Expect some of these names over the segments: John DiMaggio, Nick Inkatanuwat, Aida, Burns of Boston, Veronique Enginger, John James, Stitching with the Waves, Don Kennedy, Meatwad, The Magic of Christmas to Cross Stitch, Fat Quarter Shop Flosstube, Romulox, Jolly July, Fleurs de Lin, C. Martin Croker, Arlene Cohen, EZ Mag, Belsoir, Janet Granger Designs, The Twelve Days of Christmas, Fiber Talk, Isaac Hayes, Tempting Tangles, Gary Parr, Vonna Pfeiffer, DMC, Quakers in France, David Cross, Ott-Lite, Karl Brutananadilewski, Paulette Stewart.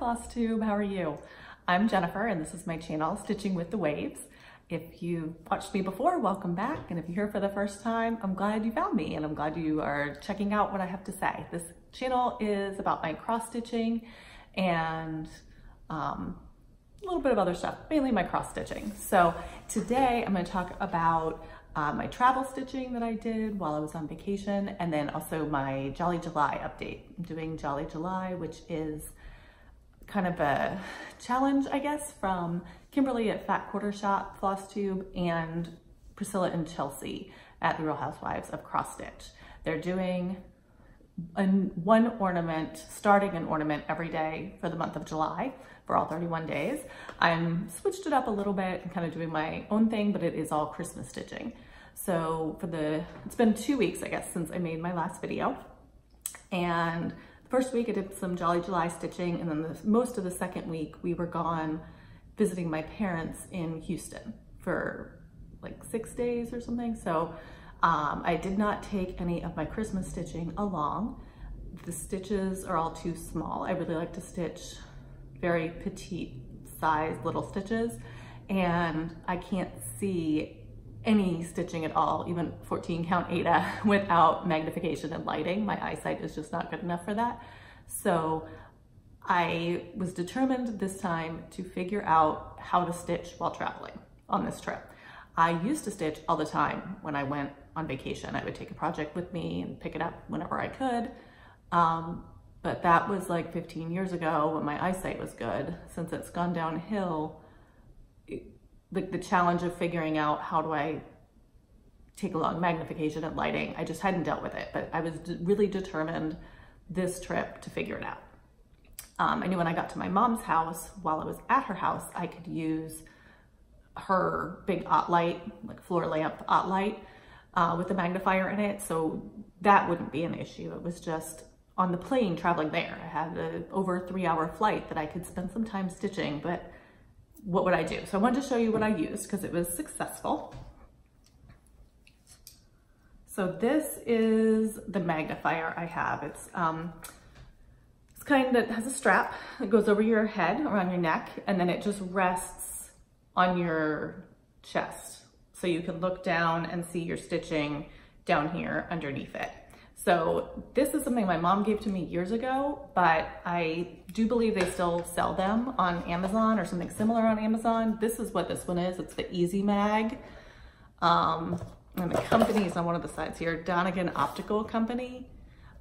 Flosstube, how are you? I'm Jennifer and this is my channel, Stitching with the Waves. If you watched me before, welcome back. And if you're here for the first time, I'm glad you found me and I'm glad you are checking out what I have to say. This channel is about my cross-stitching and a little bit of other stuff, mainly my cross-stitching. So today I'm gonna talk about my travel stitching that I did while I was on vacation, and then also my Jolly July update. I'm doing Jolly July, which is kind of a challenge, I guess, from Kimberly at Fat Quarter Shop Flosstube and Priscilla and Chelsea at The Real Housewives of Cross Stitch. They're doing one ornament, starting an ornament every day for the month of July for all 31 days. I'm switched it up a little bit and kind of doing my own thing, but it is all Christmas stitching. So it's been 2 weeks, I guess, since I made my last video. And the first week I did some Jolly July stitching, and then most of the second week we were gone visiting my parents in Houston for like 6 days or something. So I did not take any of my Christmas stitching along. The stitches are all too small. I really like to stitch very petite size little stitches, and I can't see any stitching at all, even 14 count Aida, without magnification and lighting. My eyesight is just not good enough for that. So I was determined this time to figure out how to stitch while traveling on this trip. I used to stitch all the time when I went on vacation. I would take a project with me and pick it up whenever I could. But that was like 15 years ago when my eyesight was good. Since it's gone downhill, the challenge of figuring out how do I take along magnification and lighting, I just hadn't dealt with it, but I was really determined this trip to figure it out. I knew when I got to my mom's house, while I was at her house, I could use her big Ott-Lite, like floor lamp Ott-Lite with a magnifier in it, so that wouldn't be an issue. It was just on the plane traveling there. I had an over 3-hour flight that I could spend some time stitching, but what would I do? So I wanted to show you what I used because it was successful. So this is the magnifier I have. It's kind that has a strap that goes over your head, around your neck, and then it just rests on your chest. So you can look down and see your stitching down here underneath it. So this is something my mom gave to me years ago, but I do believe they still sell them on Amazon or something similar on Amazon. This is what this one is. It's the EZ Mag. And the company is on one of the sides here, Donegan Optical Company.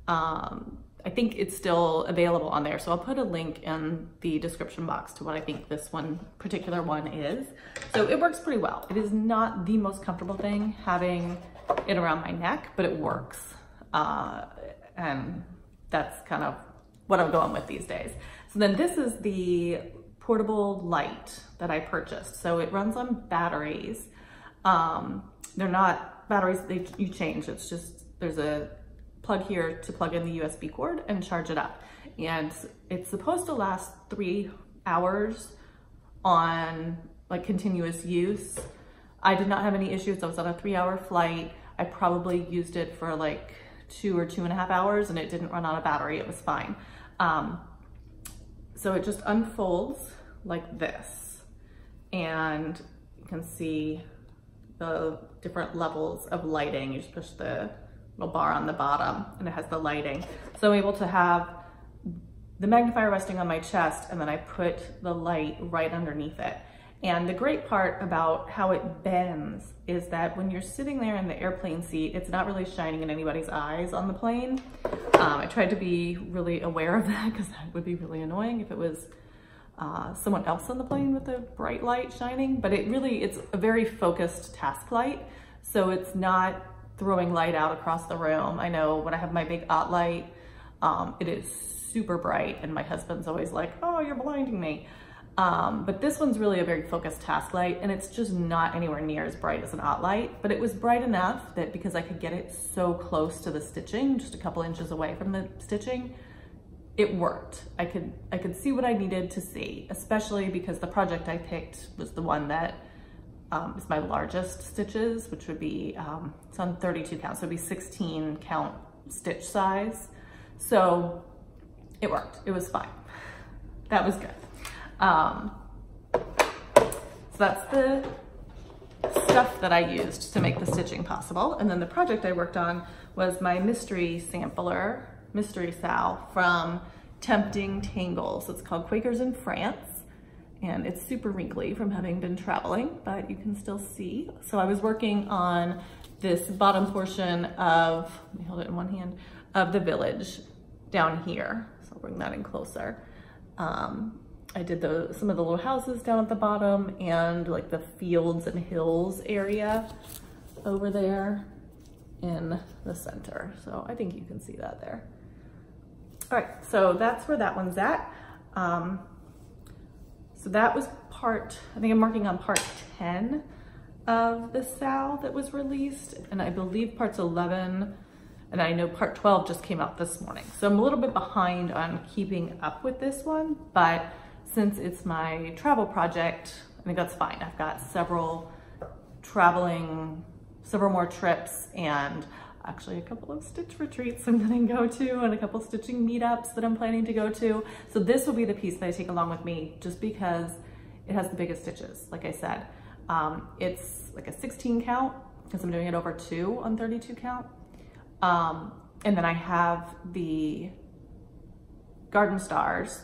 I think it's still available on there. So I'll put a link in the description box to what I think this one particular one is. So it works pretty well. It is not the most comfortable thing having it around my neck, but it works. And that's kind of what I'm going with these days. So then this is the portable light that I purchased. So it runs on batteries. They're not batteries that you change. It's just, there's a plug here to plug in the USB cord and charge it up. And it's supposed to last 3 hours on like continuous use. I did not have any issues. I was on a 3-hour flight. I probably used it for like 2 or 2.5 hours and it didn't run out of battery. It was fine. So it just unfolds like this, and you can see the different levels of lighting. You just push the little bar on the bottom and it has the lighting. So I'm able to have the magnifier resting on my chest, and then I put the light right underneath it. And the great part about how it bends is that when you're sitting there in the airplane seat, it's not really shining in anybody's eyes on the plane. I tried to be really aware of that because that would be really annoying if it was someone else on the plane with a bright light shining, but it's a very focused task light. So it's not throwing light out across the room. I know when I have my big Ott-Lite, it is super bright and my husband's always like, oh, you're blinding me. But this one's really a very focused task light, and it's just not anywhere near as bright as an Ott-Lite, but it was bright enough that because I could get it so close to the stitching, just a couple inches away from the stitching, it worked. I could see what I needed to see, especially because the project I picked was the one that is my largest stitches, which would be, it's on 32 count, so it'd be 16 count stitch size. So it worked, it was fine. that was good. So that's the stuff that I used to make the stitching possible. And then the project I worked on was my mystery sampler, mystery sow from Tempting Tangles. It's called Quakers in France, and it's super wrinkly from having been traveling, but you can still see. So I was working on this bottom portion of, let me hold it in one hand, of the village down here. So I'll bring that in closer. I did some of the little houses down at the bottom and like the fields and hills area over there in the center. So I think you can see that there. All right, so that's where that one's at. So that was I think I'm working on part 10 of the sow that was released, and I believe parts 11, and I know part 12 just came out this morning. So I'm a little bit behind on keeping up with this one, but since it's my travel project, I think that's fine. I've got several more trips, and actually a couple of stitch retreats I'm going to go to, and a couple stitching meetups that I'm planning to go to. So this will be the piece that I take along with me just because it has the biggest stitches. Like I said, it's like a 16 count because I'm doing it over 2 on 32 count. And then I have the Garden Stars,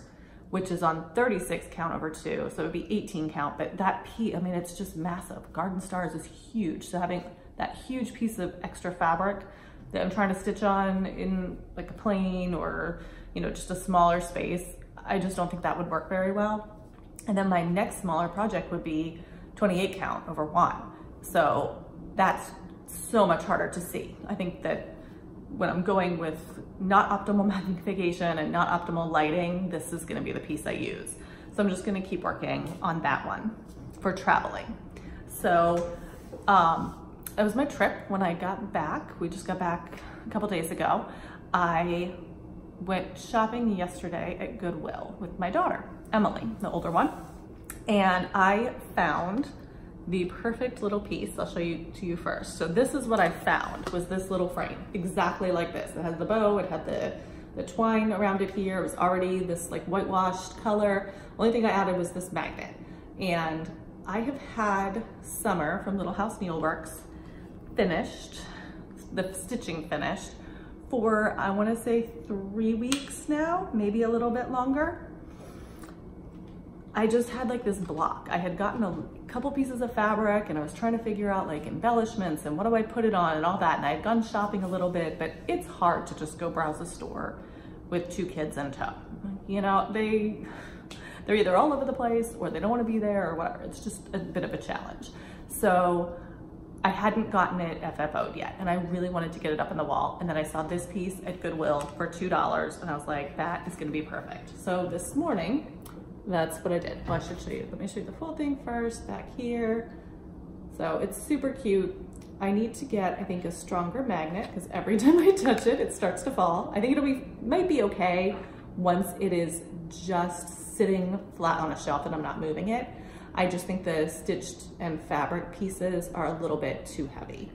which is on 36 count over 2. So it would be 18 count, but that piece, I mean, it's just massive. Garden Stars is huge. So having that huge piece of extra fabric that I'm trying to stitch on in like a plane or, you know, just a smaller space, I just don't think that would work very well. And then my next smaller project would be 28 count over 1. So that's so much harder to see. I think that when I'm going with not optimal magnification and not optimal lighting, this is gonna be the piece I use. So I'm just gonna keep working on that one for traveling. So that was my trip. When I got back, we just got back a couple days ago. I went shopping yesterday at Goodwill with my daughter, Emily, the older one. And I found the perfect little piece. I'll show you to you first. So this is what I found, was this little frame, exactly like this. It has the bow, it had the twine around it here. It was already this like whitewashed color. Only thing I added was this magnet. And I have had Summer from Little House Needleworks finished, the stitching finished, for I wanna say 3 weeks now, maybe a little bit longer. I just had like this block. I had gotten a couple pieces of fabric and I was trying to figure out like embellishments and what do I put it on and all that. And I had gone shopping a little bit, but it's hard to just go browse a store with 2 kids in tow. You know, they're either all over the place or they don't wanna be there or whatever. It's just a bit of a challenge. So I hadn't gotten it FFO'd yet and I really wanted to get it up on the wall. And then I saw this piece at Goodwill for $2 and I was like, that is gonna be perfect. So this morning, that's what I did. Well, I should show you. Let me show you the full thing first, back here. So it's super cute. I need to get, I think, a stronger magnet because every time I touch it, it starts to fall. I think might be okay once it is just sitting flat on a shelf and I'm not moving it. I just think the stitched and fabric pieces are a little bit too heavy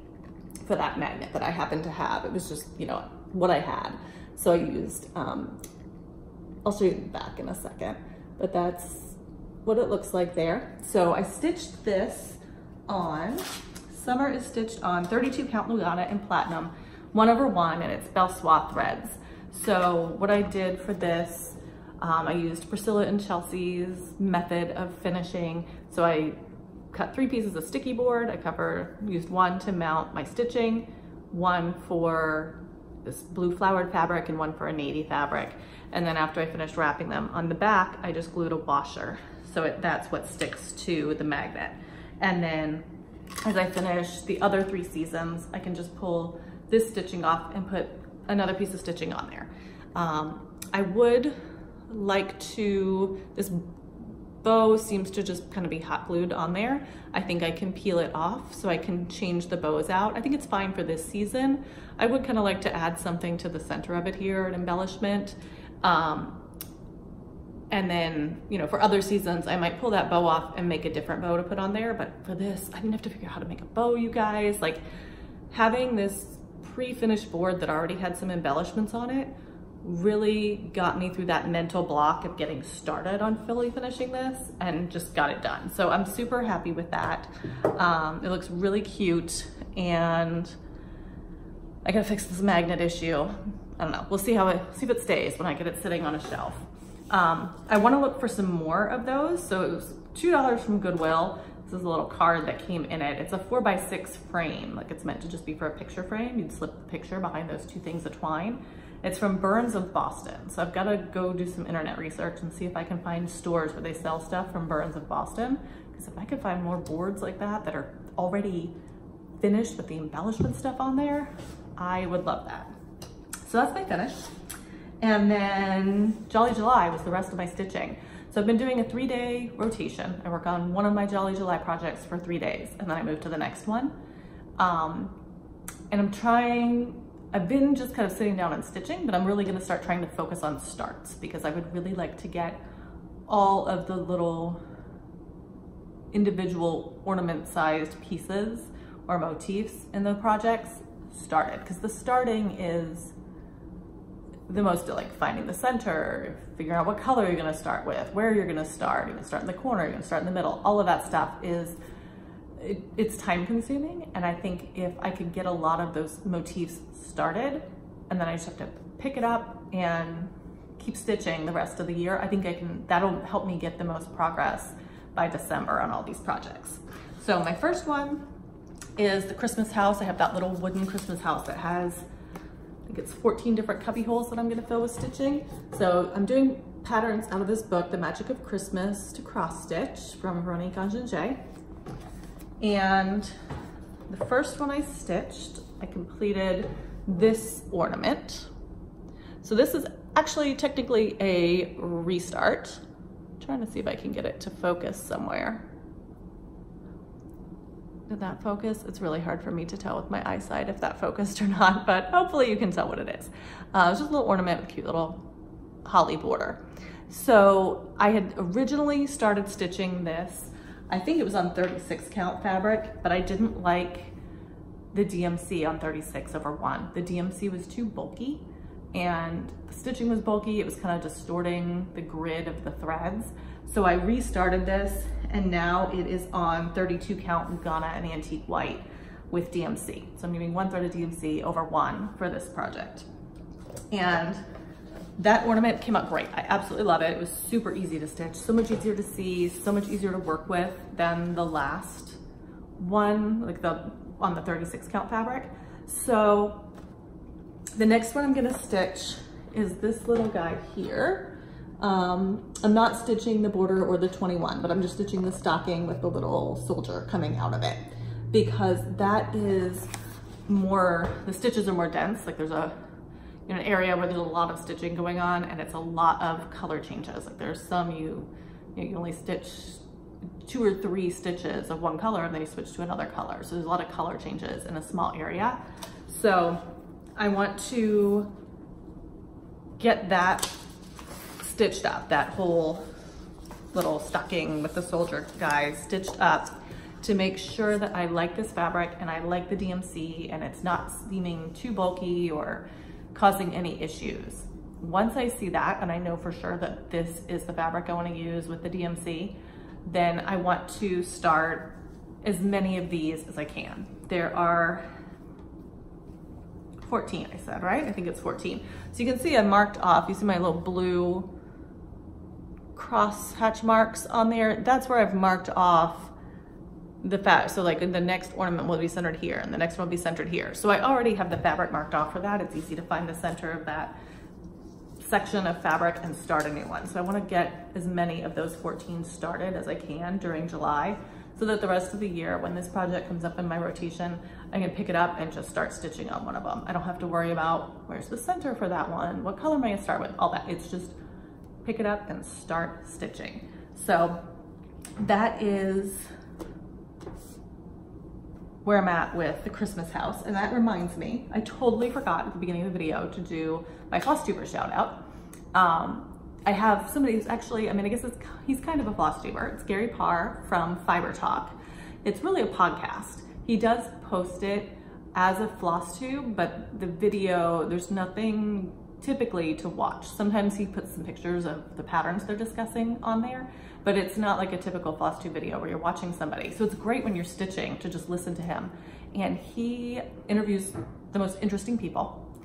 for that magnet that I happen to have. It was just, you know, what I had. So I used, I'll show you the back in a second. But that's what it looks like there. So I stitched this on, Summer is stitched on 32 count Lugana and Platinum, 1/1, and it's Belsoir threads. So what I did for this, I used Priscilla and Chelsea's method of finishing. So I cut 3 pieces of sticky board. I used 1 to mount my stitching, 1 for this blue flowered fabric and 1 for a navy fabric. And then after I finished wrapping them on the back, I just glued a washer. So that's what sticks to the magnet. And then as I finish the other 3 seasons, I can just pull this stitching off and put another piece of stitching on there. I would like to, this bow seems to just kind of be hot glued on there. I think I can peel it off so I can change the bows out. I think it's fine for this season. I would kind of like to add something to the center of it here, an embellishment. And then, you know, for other seasons, I might pull that bow off and make a different bow to put on there. But for this, I didn't have to figure out how to make a bow, you guys. Like having this pre-finished board that already had some embellishments on it really got me through that mental block of getting started on fully finishing this and just got it done. So I'm super happy with that. It looks really cute, and I gotta fix this magnet issue. I don't know, we'll see how it, see if it stays when I get it sitting on a shelf. I wanna look for some more of those. So it was $2 from Goodwill. This is a little card that came in it. It's a 4x6 frame. Like, it's meant to just be for a picture frame. You'd slip the picture behind those two things of twine. It's from Burns of Boston. So I've gotta go do some internet research and see if I can find stores where they sell stuff from Burns of Boston. Because if I could find more boards like that that are already finished with the embellishment stuff on there, I would love that. So that's my finish. And then Jolly July was the rest of my stitching. So I've been doing a 3-day rotation. I work on one of my Jolly July projects for 3 days, and then I move to the next one. And I've been just kind of sitting down and stitching, but I'm really gonna start trying to focus on starts, because I would really like to get all of the little individual ornament-sized pieces or motifs in the projects started, because the starting is the most, like, finding the center, figuring out what color you're gonna start with, where you're gonna start in the corner, you're gonna start in the middle, all of that stuff is, it's time consuming. And I think if I could get a lot of those motifs started, and then I just have to pick it up and keep stitching the rest of the year, I think I can, that'll help me get the most progress by December on all these projects. So my first one is the Christmas house. I have that little wooden Christmas house that has, I think it's 14 different cubby holes that I'm gonna fill with stitching. So I'm doing patterns out of this book, The Magic of Christmas to Cross Stitch from Veronique Enginger. And the first one I stitched, I completed this ornament. So this is actually technically a restart. I'm trying to see if I can get it to focus somewhere. Did that focus? It's really hard for me to tell with my eyesight if that focused or not, but hopefully you can tell what it is. It's just a little ornament with a cute little holly border. So I had originally started stitching this, I think it was on 36 count fabric, but I didn't like the DMC on 36/1. The DMC was too bulky, and the stitching was bulky. It was kind of distorting the grid of the threads. So I restarted this, and now it is on 32 count Ghana and Antique White with DMC. So I'm doing 1 thread of DMC over 1 for this project. And that ornament came out great. I absolutely love it. It was super easy to stitch, so much easier to see, so much easier to work with than the last one, like on the 36 count fabric. So the next one I'm gonna stitch is this little guy here. I'm not stitching the border or the 21, but I'm just stitching the stocking with the little soldier coming out of it, because that is more, the stitches are more dense. Like, there's a, you know, an area where there's a lot of stitching going on, and it's a lot of color changes. Like, there's some you only stitch 2 or 3 stitches of one color, and then you switch to another color. So there's a lot of color changes in a small area. So I want to get that stitched up, that whole little stocking with the soldier guy stitched up, to make sure that I like this fabric and I like the DMC and it's not seeming too bulky or causing any issues. Once I see that and I know for sure that this is the fabric I want to use with the DMC, then I want to start as many of these as I can. There are 14, I said, right? I think it's 14. So you can see I marked off, you see my little blue cross hatch marks on there. That's where I've marked off the fabric. So, like, the next ornament will be centered here, and the next one will be centered here. So I already have the fabric marked off for that. It's easy to find the center of that section of fabric and start a new one. So I want to get as many of those 14 started as I can during July, so that the rest of the year, when this project comes up in my rotation, I can pick it up and just start stitching on one of them. I don't have to worry about where's the center for that one, what color am I gonna start with, all that. It's just pick it up and start stitching. So that is where I'm at with the Christmas house. And that reminds me, I totally forgot at the beginning of the video to do my Flosstuber shout out. I have somebody who's actually, I mean, I guess it's, he's kind of a Flosstuber. It's Gary Parr from Fiber Talk. It's really a podcast. He does post it as a Flosstube, but the video, there's nothing typically to watch. Sometimes he puts some pictures of the patterns they're discussing on there, but it's not like a typical Flosstube video where you're watching somebody. So it's great when you're stitching to just listen to him. And he interviews the most interesting people,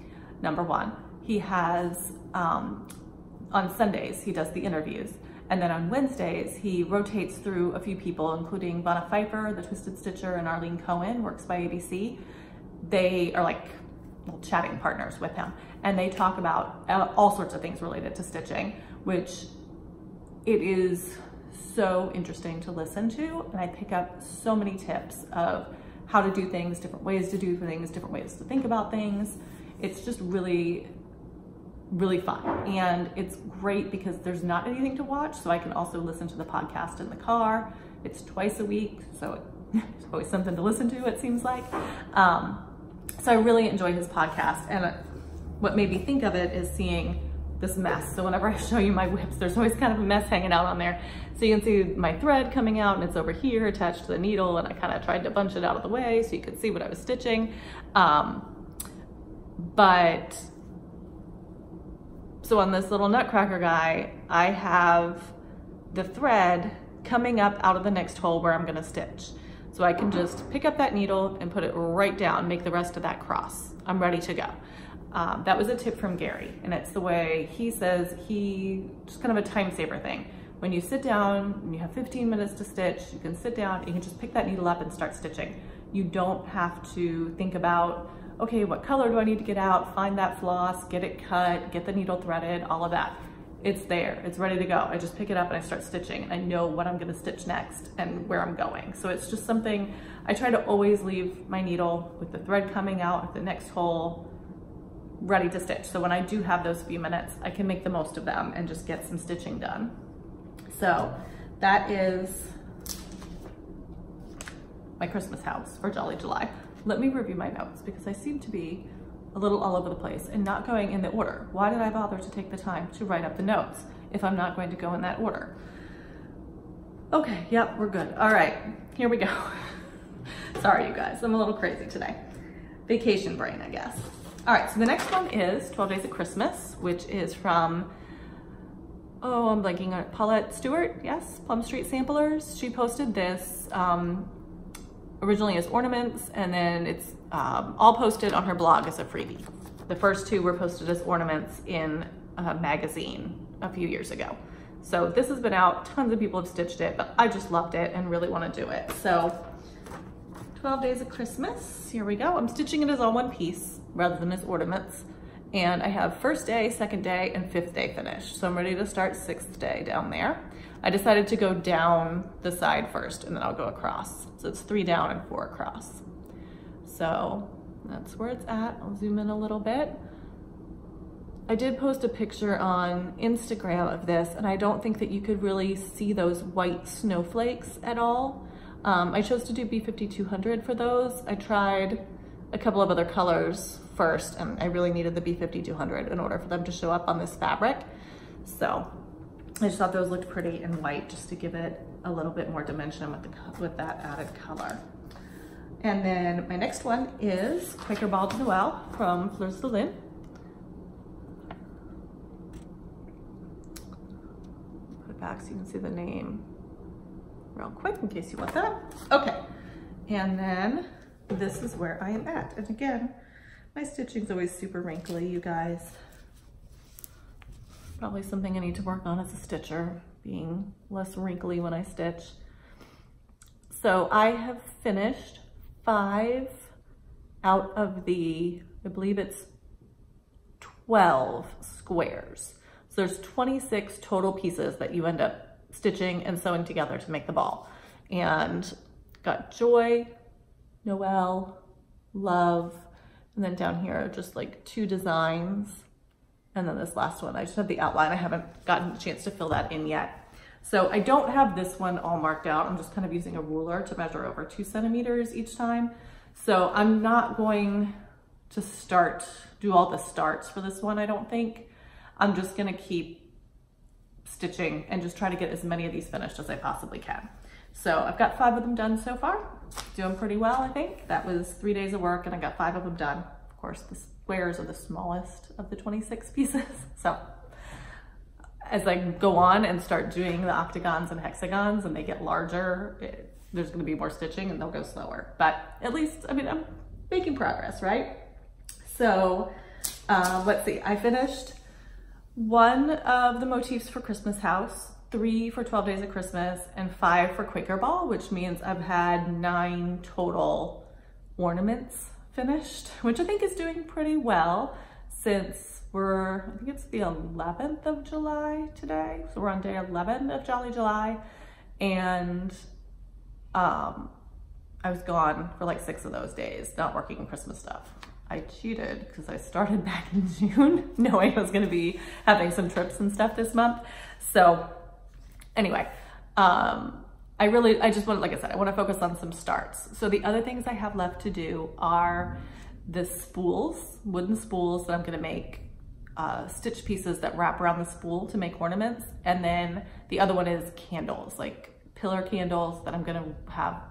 number one. He has, on Sundays, he does the interviews. And then on Wednesdays, he rotates through a few people, including Vonna Pfeiffer, the Twisted Stitcher, and Arlene Cohen, works by ABC. They are like little chatting partners with him. And they talk about all sorts of things related to stitching, which it is so interesting to listen to. And I pick up so many tips of how to do things, different ways to do things, different ways to think about things. It's just really, really fun. And it's great because there's not anything to watch, so I can also listen to the podcast in the car. It's twice a week, so it's always something to listen to, it seems like. So I really enjoy his podcast. And what made me think of it is seeing this mess. So whenever I show you my whips, there's always kind of a mess hanging out on there. So you can see my thread coming out and it's over here attached to the needle, and I kind of tried to bunch it out of the way so you could see what I was stitching. But so on this little nutcracker guy, I have the thread coming up out of the next hole where I'm gonna stitch. So I can just pick up that needle and put it right down, make the rest of that cross. I'm ready to go. That was a tip from Gary, and it's the way he says he, just kind of a time saver thing. When you sit down, when you have 15 minutes to stitch, you can sit down and you can just pick that needle up and start stitching. You don't have to think about, okay, what color do I need to get out? Find that floss, get it cut, get the needle threaded, all of that. It's there, it's ready to go. I just pick it up and I start stitching, and I know what I'm gonna stitch next and where I'm going. So it's just something, I try to always leave my needle with the thread coming out at the next hole, ready to stitch. So when I do have those few minutes, I can make the most of them and just get some stitching done. So that is my Christmas house for Jolly July. Let me review my notes because I seem to be a little all over the place and not going in the order. Why did I bother to take the time to write up the notes if I'm not going to go in that order? Okay, yep, we're good. All right, here we go. Sorry, you guys, I'm a little crazy today. Vacation brain, I guess. All right, so the next one is 12 Days of Christmas, which is from, oh, I'm blanking on it, Paulette Stewart, yes, Plum Street Samplers. She posted this, originally as ornaments, and then it's all posted on her blog as a freebie. The first two were posted as ornaments in a magazine a few years ago. So this has been out, tons of people have stitched it, but I just loved it and really want to do it. So 12 Days of Christmas, here we go. I'm stitching it as all one piece rather than as ornaments. And I have first day, second day, and fifth day finished. So I'm ready to start sixth day down there. I decided to go down the side first and then I'll go across. So it's 3 down and 4 across. So that's where it's at. I'll zoom in a little bit. I did post a picture on Instagram of this, and I don't think that you could really see those white snowflakes at all. I chose to do B5200 for those. I tried a couple of other colors first, and I really needed the B5200 in order for them to show up on this fabric. So I just thought those looked pretty in white, just to give it a little bit more dimension with that added color. And then my next one is Quakerball de Noel from Fleurs de Lin. Put it back so you can see the name real quick in case you want that. Okay, and then this is where I am at. And again, my stitching's always super wrinkly, you guys. Probably something I need to work on as a stitcher, being less wrinkly when I stitch. So I have finished 5 out of the, I believe it's 12 squares. So there's 26 total pieces that you end up stitching and sewing together to make the ball. And got Joy, Noel, Love, and then down here are just like 2 designs. And then this last one, I just have the outline. I haven't gotten a chance to fill that in yet. So I don't have this one all marked out. I'm just kind of using a ruler to measure over 2 centimeters each time. So I'm not going to do all the starts for this one, I don't think. I'm just gonna keep stitching and just try to get as many of these finished as I possibly can. So I've got 5 of them done so far. Doing pretty well, I think. That was 3 days of work and I got 5 of them done. Of course, this squares are the smallest of the 26 pieces. So as I go on and start doing the octagons and hexagons and they get larger, there's gonna be more stitching and they'll go slower. But at least, I mean, I'm making progress, right? So let's see, I finished one of the motifs for Christmas House, 3 for 12 Days of Christmas, and 5 for Quakerball, which means I've had 9 total ornaments finished, which I think is doing pretty well since we're, I think it's the 11th of July today. So we're on day 11 of Jolly July, and I was gone for like 6 of those days, not working on Christmas stuff. I cheated because I started back in June knowing I was gonna be having some trips and stuff this month. So anyway, I just want, like I said, I want to focus on some starts. So the other things I have left to do are the spools, wooden spools that I'm going to make, stitch pieces that wrap around the spool to make ornaments. And then the other one is candles, like pillar candles that I'm going to have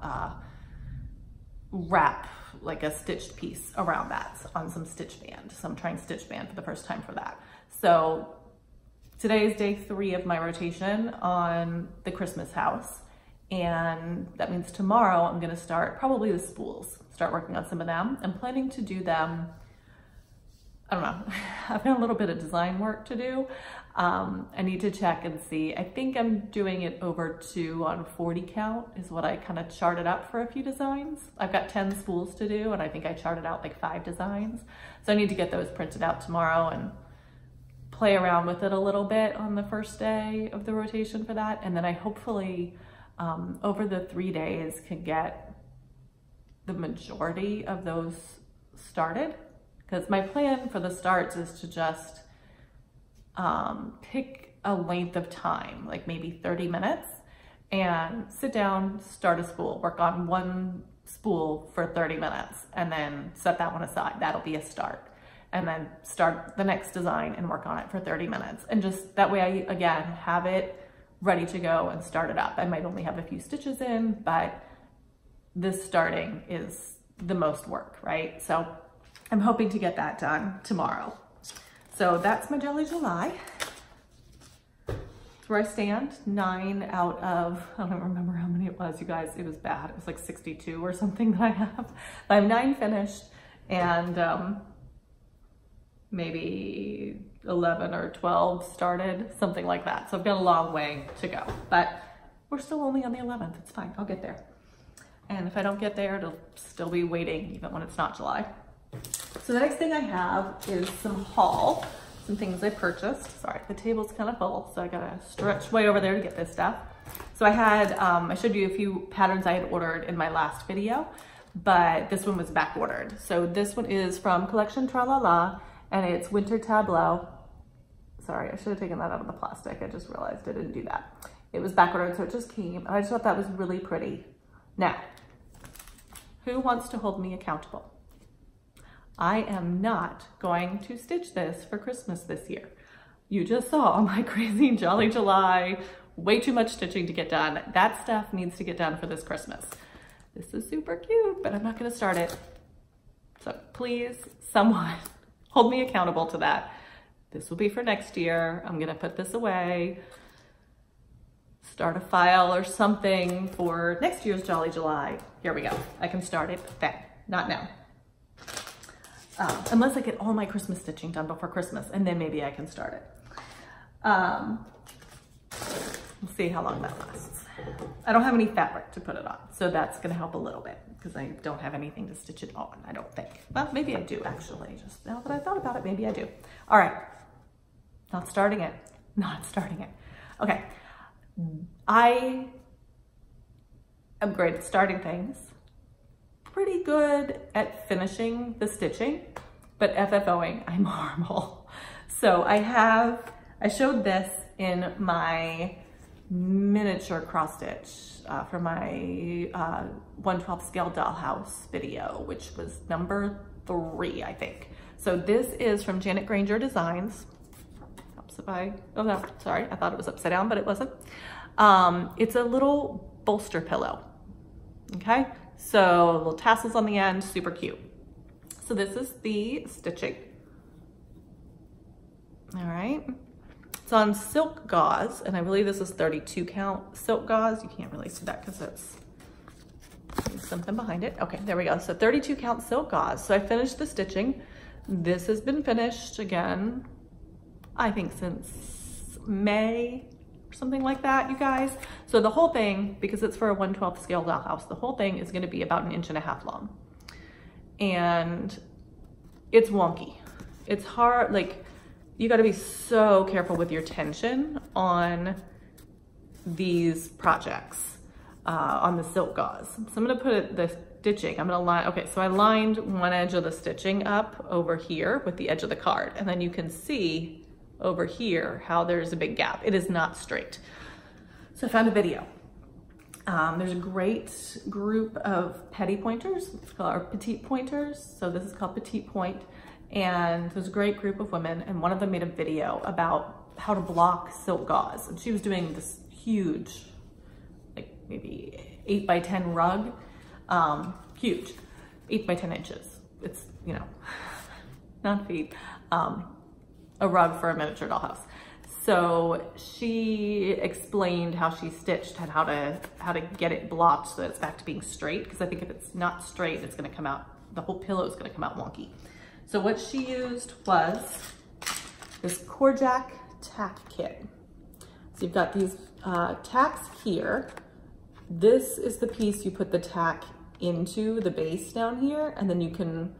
wrap like a stitched piece around that on some stitch band. So I'm trying stitch band for the first time for that. So today is day 3 of my rotation on the Christmas house. And that means tomorrow I'm gonna start probably the spools, start working on some of them. I'm planning to do them, I don't know, I've got a little bit of design work to do. I need to check and see. I think I'm doing it over 2 on 40 count is what I kind of charted up for a few designs. I've got 10 spools to do and I think I charted out like 5 designs. So I need to get those printed out tomorrow and play around with it a little bit on the first day of the rotation for that. And then I hopefully, over the 3 days can get the majority of those started, because my plan for the starts is to just pick a length of time, like maybe 30 minutes, and sit down, start a spool, work on one spool for 30 minutes, and then set that one aside. That'll be a start. And then start the next design and work on it for 30 minutes. And just that way I, again, have it ready to go and start it up. I might only have a few stitches in, but this starting is the most work, right? So I'm hoping to get that done tomorrow. So that's my Jolly July. That's where I stand, 9 out of, I don't remember how many it was, you guys, it was bad. It was like 62 or something that I have. But I'm 9 finished, and maybe 11 or 12 started, something like that. So I've got a long way to go, but we're still only on the 11th. It's fine, I'll get there. And if I don't get there, it'll still be waiting even when it's not July. So the next thing I have is some haul, some things I purchased. Sorry, the table's kind of full, so I gotta stretch way over there to get this stuff. So I had, I showed you a few patterns I had ordered in my last video, but this one was back ordered. So this one is from Collection Tra La La, and it's Winter Tableau. Sorry, I should have taken that out of the plastic. I just realized I didn't do that. It was backordered, so it just came. And I just thought that was really pretty. Now, who wants to hold me accountable? I am not going to stitch this for Christmas this year. You just saw my crazy Jolly July, way too much stitching to get done. That stuff needs to get done for this Christmas. This is super cute, but I'm not gonna start it. So please, someone, hold me accountable to that. This will be for next year. I'm gonna put this away, start a file or something for next year's Jolly July. Here we go. I can start it then, not now. Unless I get all my Christmas stitching done before Christmas, and then maybe I can start it. We'll see how long that lasts. I don't have any fabric to put it on, so that's gonna help a little bit, because I don't have anything to stitch it on, I don't think. Well, maybe I do actually, just now that I thought about it, maybe I do. All right, not starting it, not starting it. Okay, I am great at starting things, pretty good at finishing the stitching, but FFOing, I'm horrible. So I showed this in my miniature cross stitch for my 1/12 scale dollhouse video, which was number 3, I think. So this is from Janet Granger Designs. Oops, if I, oh no, sorry, I thought it was upside down, but it wasn't. It's a little bolster pillow, okay? So little tassels on the end, super cute. So this is the stitching. All right. It's on silk gauze, and I believe this is 32 count silk gauze. You can't really see that because it's something behind it. Okay, there we go. So 32 count silk gauze. So I finished the stitching. This has been finished again, I think since May or something like that, you guys. So the whole thing, because it's for a 1/12 scale dollhouse, the whole thing is going to be about 1.5 inches long. And it's wonky. It's hard, like, you got to be so careful with your tension on these projects, on the silk gauze. So I'm going to put the stitching, I'm going to line, okay, so I lined one edge of the stitching up over here with the edge of the card. And then you can see over here how there's a big gap. It is not straight. So I found a video. There's a great group of petty pointers, or petite pointers. So this is called Petite Point. And there's a great group of women, and one of them made a video about how to block silk gauze. And she was doing this huge, like maybe 8 by 10 rug, huge, 8 by 10 inches. It's, you know, not feet, a rug for a miniature dollhouse. So she explained how she stitched and how to get it blocked so that it's back to being straight. Because I think if it's not straight, it's going to come out, the whole pillow is going to come out wonky. So what she used was this Corjack tack kit. So you've got these tacks here. This is the piece you put the tack into the base down here, and then you can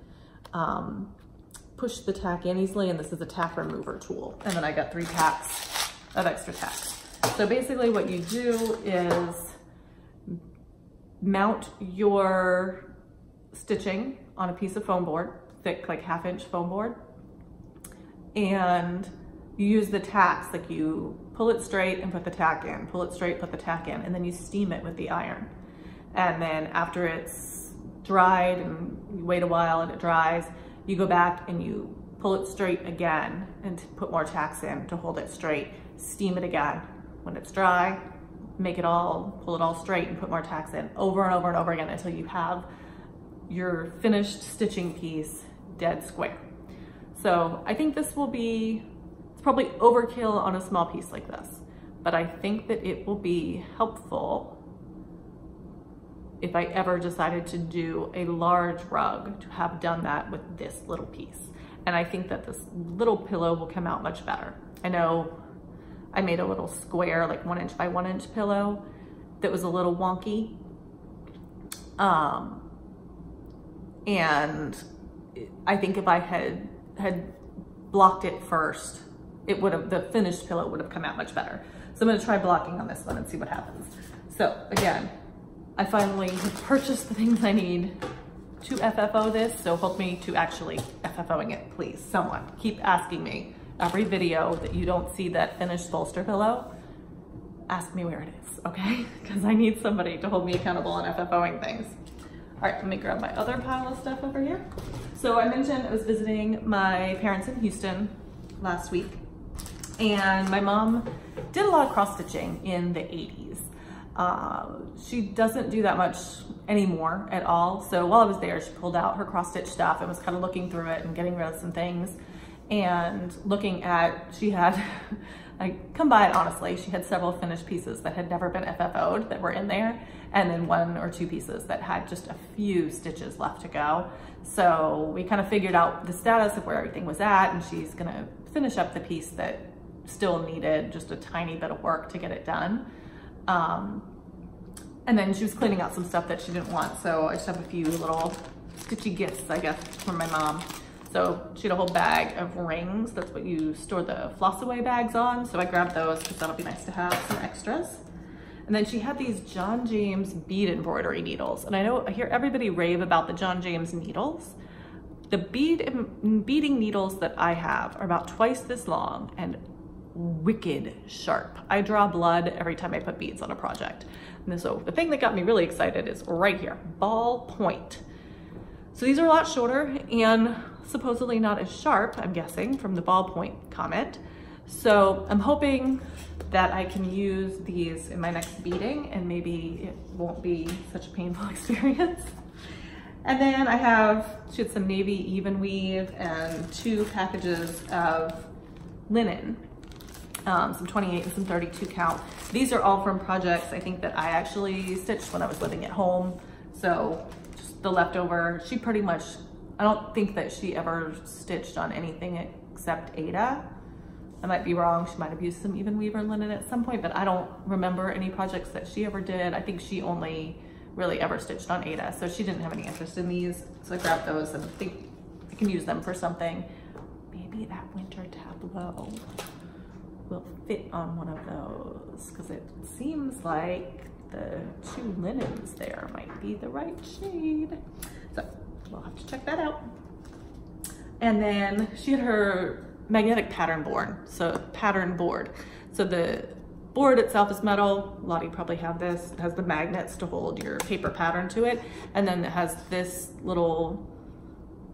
push the tack in easily, and this is a tack remover tool. And then I got 3 packs of extra tacks. So basically what you do is mount your stitching on a piece of foam board, thick, like 1/2 inch foam board. And you use the tacks, like you pull it straight and put the tack in, pull it straight, put the tack in, and then you steam it with the iron. And then after it's dried and you wait a while and it dries, you go back and you pull it straight again and put more tacks in to hold it straight, steam it again. When it's dry, make it all, pull it all straight and put more tacks in, over and over and over again until you have your finished stitching piece dead square. So I think this will be, it's probably overkill on a small piece like this, but I think that it will be helpful if I ever decided to do a large rug to have done that with this little piece. And I think that this little pillow will come out much better. I know I made a little square, like 1 inch by 1 inch pillow that was a little wonky. And I think if I had blocked it first, it would have, the finished pillow would have come out much better. So I'm going to try blocking on this one and see what happens. So again, I finally purchased the things I need to FFO this. So help me to actually FFOing it, please. Someone keep asking me every video that you don't see that finished bolster pillow. Ask me where it is, okay? Because I need somebody to hold me accountable on FFOing things. All right, let me grab my other pile of stuff over here. So I mentioned I was visiting my parents in Houston last week, and my mom did a lot of cross-stitching in the 80s. She doesn't do that much anymore at all. So while I was there, she pulled out her cross-stitch stuff and was kind of looking through it and getting rid of some things and looking at, she had, I come by it honestly, she had several finished pieces that had never been FFO'd that were in there, and then 1 or 2 pieces that had just a few stitches left to go. So we kind of figured out the status of where everything was at, and she's gonna finish up the piece that still needed just a tiny bit of work to get it done. And then she was cleaning out some stuff that she didn't want, so I just have a few little stitchy gifts, I guess, from my mom. So she had a whole bag of rings. That's what you store the floss away bags on. So I grabbed those because that'll be nice to have some extras. And then she had these John James bead embroidery needles. And I know I hear everybody rave about the John James needles. The beading needles that I have are about twice this long and wicked sharp. I draw blood every time I put beads on a project. And so the thing that got me really excited is right here, ballpoint. So these are a lot shorter and supposedly not as sharp, I'm guessing, from the ballpoint comment. So I'm hoping that I can use these in my next beading and maybe it won't be such a painful experience. And then I have, she had some navy even weave and two packages of linen, some 28 and some 32 count. These are all from projects I think that I actually stitched when I was living at home. So just the leftover, she pretty much, I don't think that she ever stitched on anything except Ada. I might be wrong, she might have used some even weave or linen at some point, but I don't remember any projects that she ever did. I think she only really ever stitched on Ada, so she didn't have any interest in these. So I grabbed those and think I can use them for something. Maybe that winter tableau will fit on one of those, because it seems like the two linens there might be the right shade. So we'll have to check that out. And then she had her magnetic pattern board, so the board itself is metal. A lot of you probably have this. It has the magnets to hold your paper pattern to it, and then it has this little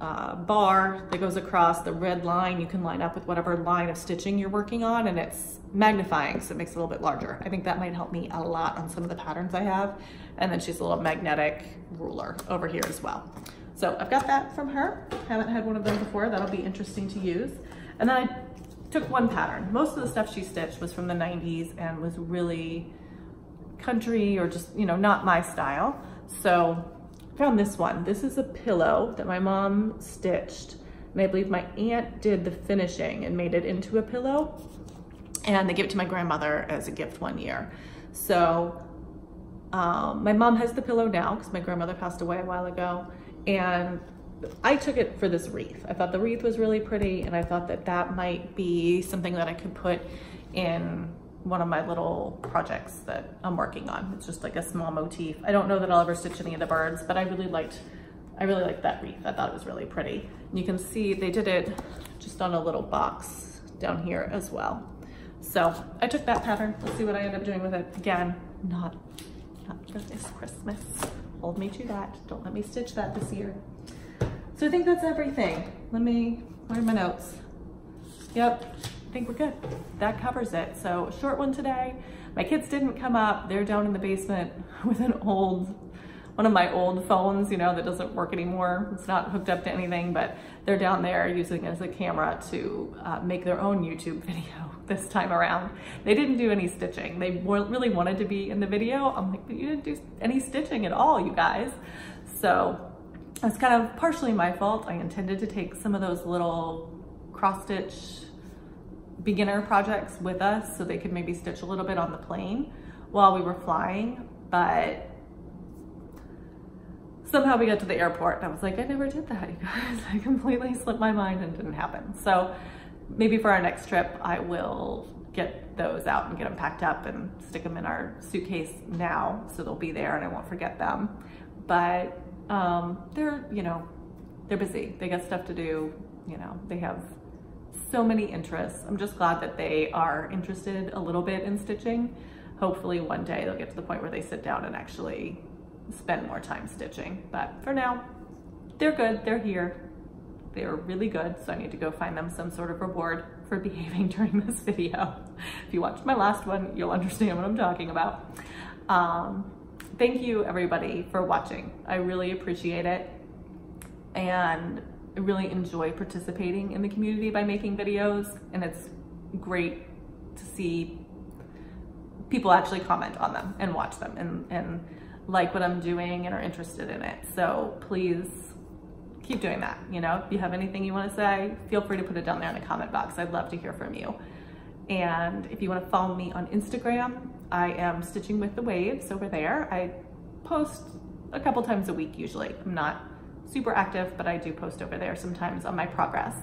bar that goes across the red line. You can line up with whatever line of stitching you're working on, and it's magnifying, so it makes it a little bit larger. I think that might help me a lot on some of the patterns I have. And then she's a little magnetic ruler over here as well. So I've got that from her. Haven't had one of them before. That'll be interesting to use. And then I took one pattern. Most of the stuff she stitched was from the 90s and was really country or just, you know, not my style. So I found this one. This is a pillow that my mom stitched, and I believe my aunt did the finishing and made it into a pillow, and they gave it to my grandmother as a gift one year. So my mom has the pillow now because my grandmother passed away a while ago, and I took it for this wreath. I thought the wreath was really pretty, and I thought that that might be something that I could put in one of my little projects that I'm working on. It's just like a small motif. I don't know that I'll ever stitch any of the birds, but I really liked that wreath. I thought it was really pretty. And you can see they did it just on a little box down here as well. So I took that pattern. Let's see what I end up doing with it. Again, not for this Christmas. Hold me to that. Don't let me stitch that this year. So I think that's everything. Where are my notes? Yep, I think we're good. That covers it. So short one today. My kids didn't come up. They're down in the basement with one of my old phones, you know, that doesn't work anymore. It's not hooked up to anything, but they're down there using it as a camera to make their own YouTube video this time around. They didn't do any stitching. They really wanted to be in the video. I'm like, but you didn't do any stitching at all, you guys. So that's kind of partially my fault. I intended to take some of those little cross-stitch beginner projects with us so they could maybe stitch a little bit on the plane while we were flying, but somehow we got to the airport and I was like, I never did that, you guys. I completely slipped my mind and it didn't happen. So maybe for our next trip, I will get those out and get them packed up and stick them in our suitcase now so they'll be there and I won't forget them. But they're busy. They got stuff to do, you know, they have so many interests. I'm just glad that they are interested a little bit in stitching. Hopefully one day they'll get to the point where they sit down and actually spend more time stitching. But for now, they're good. They're here. They're really good. So I need to go find them some sort of reward for behaving during this video. If you watched my last one, you'll understand what I'm talking about. Thank you everybody for watching. I really appreciate it. And I really enjoy participating in the community by making videos. And it's great to see people actually comment on them and watch them and like what I'm doing and are interested in it. So please keep doing that. You know, if you have anything you want to say, feel free to put it down there in the comment box. I'd love to hear from you. And if you want to follow me on Instagram, I am Stitching with the Waves over there. I post a couple times a week usually. I'm not super active, but I do post over there sometimes on my progress.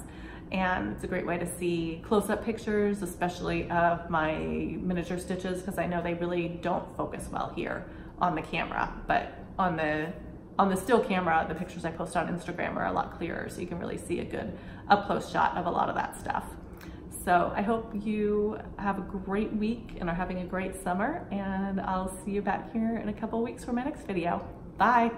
And it's a great way to see close-up pictures, especially of my miniature stitches, because I know they really don't focus well here on the camera, but on the still camera, the pictures I post on Instagram are a lot clearer, so you can really see a good up-close shot of a lot of that stuff. So I hope you have a great week and are having a great summer, and I'll see you back here in a couple weeks for my next video. Bye.